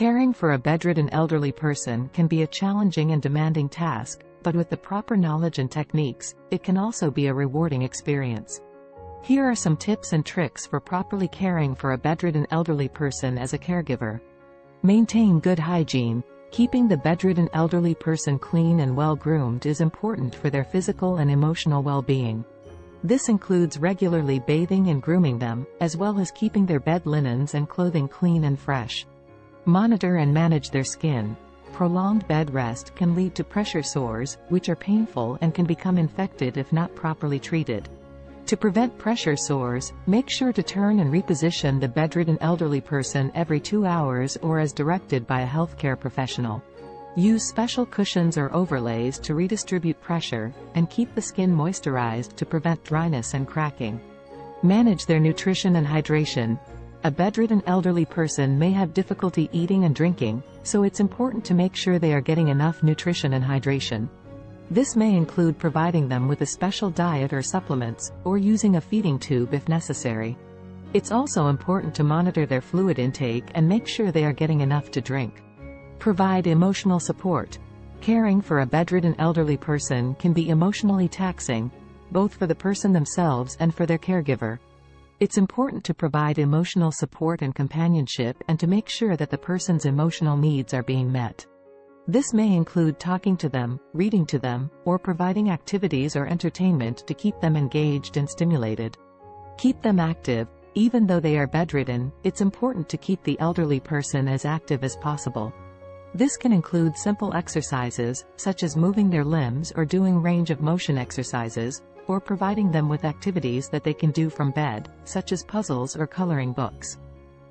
Caring for a bedridden elderly person can be a challenging and demanding task, but with the proper knowledge and techniques, it can also be a rewarding experience. Here are some tips and tricks for properly caring for a bedridden elderly person as a caregiver. Maintain good hygiene. Keeping the bedridden elderly person clean and well-groomed is important for their physical and emotional well-being. This includes regularly bathing and grooming them, as well as keeping their bed linens and clothing clean and fresh. Monitor and manage their skin. Prolonged bed rest can lead to pressure sores, which are painful and can become infected if not properly treated. To prevent pressure sores, make sure to turn and reposition the bedridden elderly person every 2 hours or as directed by a healthcare professional. Use special cushions or overlays to redistribute pressure, and keep the skin moisturized to prevent dryness and cracking. Manage their nutrition and hydration. A bedridden elderly person may have difficulty eating and drinking, so it's important to make sure they are getting enough nutrition and hydration. This may include providing them with a special diet or supplements, or using a feeding tube if necessary. It's also important to monitor their fluid intake and make sure they are getting enough to drink. Provide emotional support. Caring for a bedridden elderly person can be emotionally taxing, both for the person themselves and for their caregiver. It's important to provide emotional support and companionship and to make sure that the person's emotional needs are being met. This may include talking to them, reading to them, or providing activities or entertainment to keep them engaged and stimulated. Keep them active. Even though they are bedridden, it's important to keep the elderly person as active as possible. This can include simple exercises, such as moving their limbs or doing range of motion exercises, or providing them with activities that they can do from bed, such as puzzles or coloring books.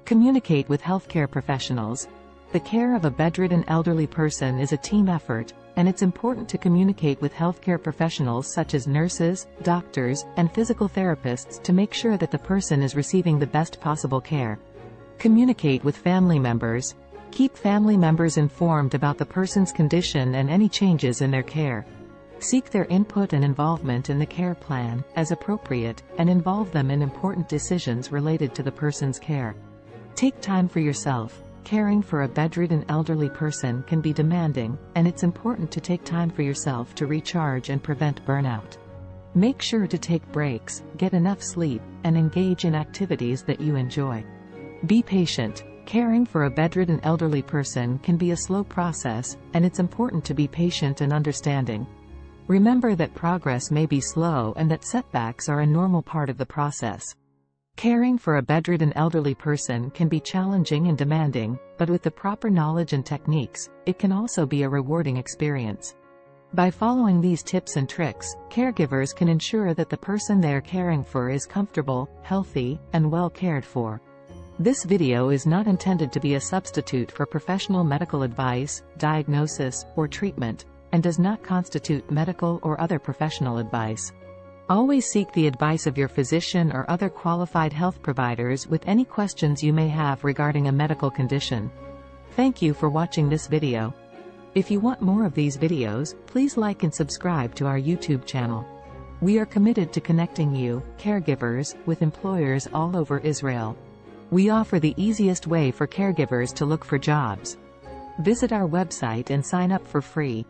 Communicate with healthcare professionals. The care of a bedridden elderly person is a team effort, and it's important to communicate with healthcare professionals such as nurses, doctors, and physical therapists to make sure that the person is receiving the best possible care. Communicate with family members. Keep family members informed about the person's condition and any changes in their care. Seek their input and involvement in the care plan, as appropriate, and involve them in important decisions related to the person's care. Take time for yourself. Caring for a bedridden elderly person can be demanding, and it's important to take time for yourself to recharge and prevent burnout. Make sure to take breaks, get enough sleep, and engage in activities that you enjoy. Be patient. Caring for a bedridden elderly person can be a slow process, and it's important to be patient and understanding. Remember that progress may be slow and that setbacks are a normal part of the process. Caring for a bedridden elderly person can be challenging and demanding, but with the proper knowledge and techniques, it can also be a rewarding experience. By following these tips and tricks, caregivers can ensure that the person they are caring for is comfortable, healthy, and well cared for. This video is not intended to be a substitute for professional medical advice, diagnosis, or treatment, and does not constitute medical or other professional advice. Always seek the advice of your physician or other qualified health providers with any questions you may have regarding a medical condition. Thank you for watching this video. If you want more of these videos, please like and subscribe to our YouTube channel. We are committed to connecting you, caregivers, with employers all over Israel. We offer the easiest way for caregivers to look for jobs. Visit our website and sign up for free.